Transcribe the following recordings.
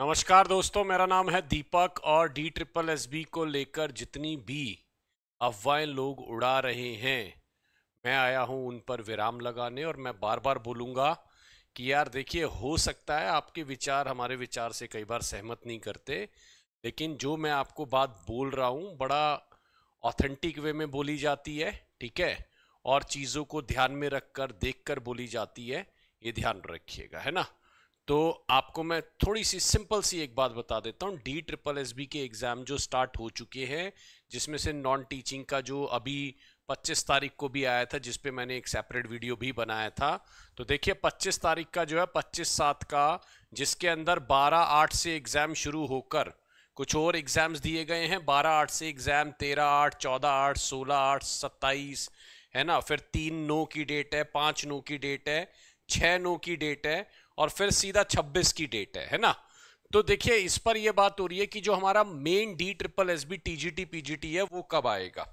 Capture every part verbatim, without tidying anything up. नमस्कार दोस्तों, मेरा नाम है दीपक और डी ट्रिपल एस बी को लेकर जितनी भी अफवाहें लोग उड़ा रहे हैं, मैं आया हूं उन पर विराम लगाने। और मैं बार बार बोलूँगा कि यार देखिए, हो सकता है आपके विचार हमारे विचार से कई बार सहमत नहीं करते, लेकिन जो मैं आपको बात बोल रहा हूं बड़ा ऑथेंटिक वे में बोली जाती है, ठीक है, और चीज़ों को ध्यान में रख कर देख कर बोली जाती है, ये ध्यान रखिएगा, है ना। तो आपको मैं थोड़ी सी सिंपल सी एक बात बता देता हूँ। डी ट्रिपल एस बी के एग्ज़ाम जो स्टार्ट हो चुके हैं, जिसमें से नॉन टीचिंग का जो अभी पच्चीस तारीख को भी आया था, जिस पे मैंने एक सेपरेट वीडियो भी बनाया था, तो देखिए पच्चीस तारीख का जो है पच्चीस सात का, जिसके अंदर बारह आठ से एग्ज़ाम शुरू होकर कुछ और एग्ज़ाम्स दिए गए हैं। बारह आठ से एग्ज़ाम तेरह आठ, चौदह आठ, सोलह आठ, सत्ताईस, है ना, फिर तीन नौ की डेट है, पाँच नौ की डेट है, छः नौ की डेट है, और फिर सीधा छब्बीस की डेट है, है ना। तो देखिए इस पर यह बात हो रही है कि जो हमारा main D triple S B TGT PGT है वो कब आएगा।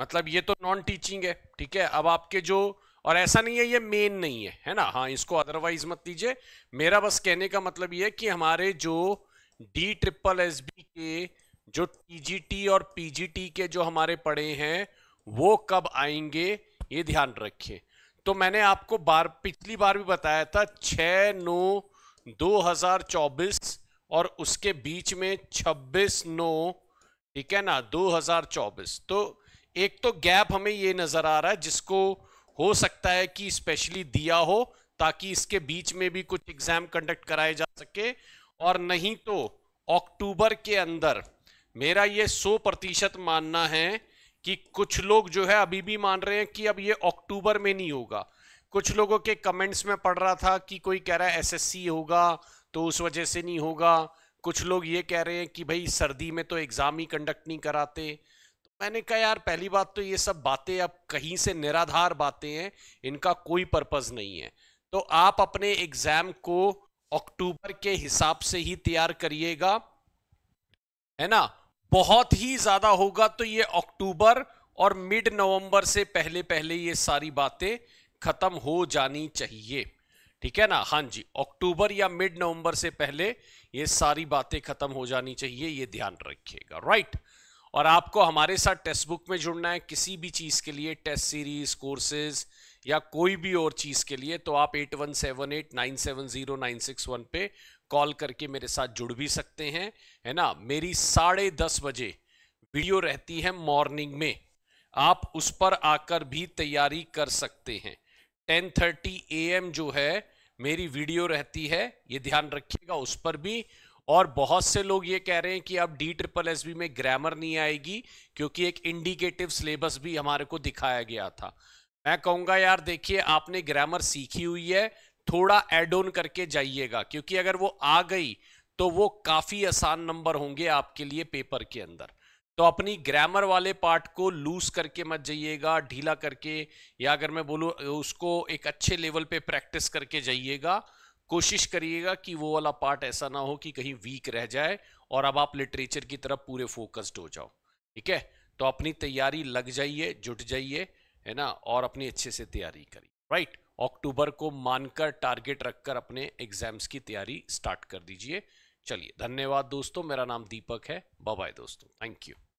मतलब ये तो नॉन टीचिंग है, ठीक है। अब आपके जो, और ऐसा नहीं है ये मेन नहीं है, है ना, हाँ, इसको अदरवाइज मत लीजिए। मेरा बस कहने का मतलब ये है कि हमारे जो डी ट्रिपल एस बी के जो टीजीटी और पीजीटी के जो हमारे पड़े हैं वो कब आएंगे, ये ध्यान रखिए। तो मैंने आपको बार पिछली बार भी बताया था, छः नौ दो हजार चौबीस और उसके बीच में छब्बीस नौ, ठीक है ना, दो हजार चौबीस। तो एक तो गैप हमें ये नज़र आ रहा है, जिसको हो सकता है कि स्पेशली दिया हो ताकि इसके बीच में भी कुछ एग्ज़ाम कंडक्ट कराए जा सके, और नहीं तो अक्टूबर के अंदर मेरा ये सौ प्रतिशत मानना है कि कुछ लोग जो है अभी भी मान रहे हैं कि अब ये अक्टूबर में नहीं होगा। कुछ लोगों के कमेंट्स में पढ़ रहा था कि कोई कह रहा है एसएससी होगा तो उस वजह से नहीं होगा, कुछ लोग ये कह रहे हैं कि भाई सर्दी में तो एग्ज़ाम ही कंडक्ट नहीं कराते। तो मैंने कहा यार, पहली बात तो ये सब बातें अब कहीं से निराधार बातें हैं, इनका कोई पर्पज़ नहीं है। तो आप अपने एग्ज़ाम को अक्टूबर के हिसाब से ही तैयार करिएगा, है ना। बहुत ही ज्यादा होगा तो ये अक्टूबर और मिड नवंबर से पहले पहले ये सारी बातें खत्म हो जानी चाहिए, ठीक है ना। हाँ जी, अक्टूबर या मिड नवंबर से पहले ये सारी बातें खत्म हो जानी चाहिए, ये ध्यान रखिएगा, राइट। और आपको हमारे साथ टेस्ट बुक में जुड़ना है किसी भी चीज के लिए, टेस्ट सीरीज, कोर्सेज या कोई भी और चीज के लिए, तो आप eight one seven eight nine seven zero nine six one पे कॉल करके मेरे साथ जुड़ भी सकते हैं, है ना। मेरी साढ़े दस बजे वीडियो रहती है मॉर्निंग में, आप उस पर आकर भी तैयारी कर सकते हैं। टेन थर्टी ए एम जो है मेरी वीडियो रहती है, ये ध्यान रखिएगा उस पर भी। और बहुत से लोग ये कह रहे हैं कि अब डी ट्रिपल एस बी में ग्रामर नहीं आएगी क्योंकि एक इंडिकेटिव सिलेबस भी हमारे को दिखाया गया था। मैं कहूँगा यार देखिए, आपने ग्रामर सीखी हुई है, थोड़ा एड ऑन करके जाइएगा, क्योंकि अगर वो आ गई तो वो काफी आसान नंबर होंगे आपके लिए पेपर के अंदर। तो अपनी ग्रामर वाले पार्ट को लूज करके मत जाइएगा, ढीला करके, या अगर मैं बोलूँ उसको एक अच्छे लेवल पे प्रैक्टिस करके जाइएगा। कोशिश करिएगा कि वो वाला पार्ट ऐसा ना हो कि कहीं वीक रह जाए और अब आप लिटरेचर की तरफ पूरे फोकस्ड हो जाओ, ठीक है। तो अपनी तैयारी लग जाइए, जुट जाइए, है ना, और अपनी अच्छे से तैयारी करिए, राइट। अक्टूबर को मानकर टारगेट रखकर अपने एग्जाम्स की तैयारी स्टार्ट कर दीजिए। चलिए, धन्यवाद दोस्तों, मेरा नाम दीपक है, बाय बाय दोस्तों, थैंक यू।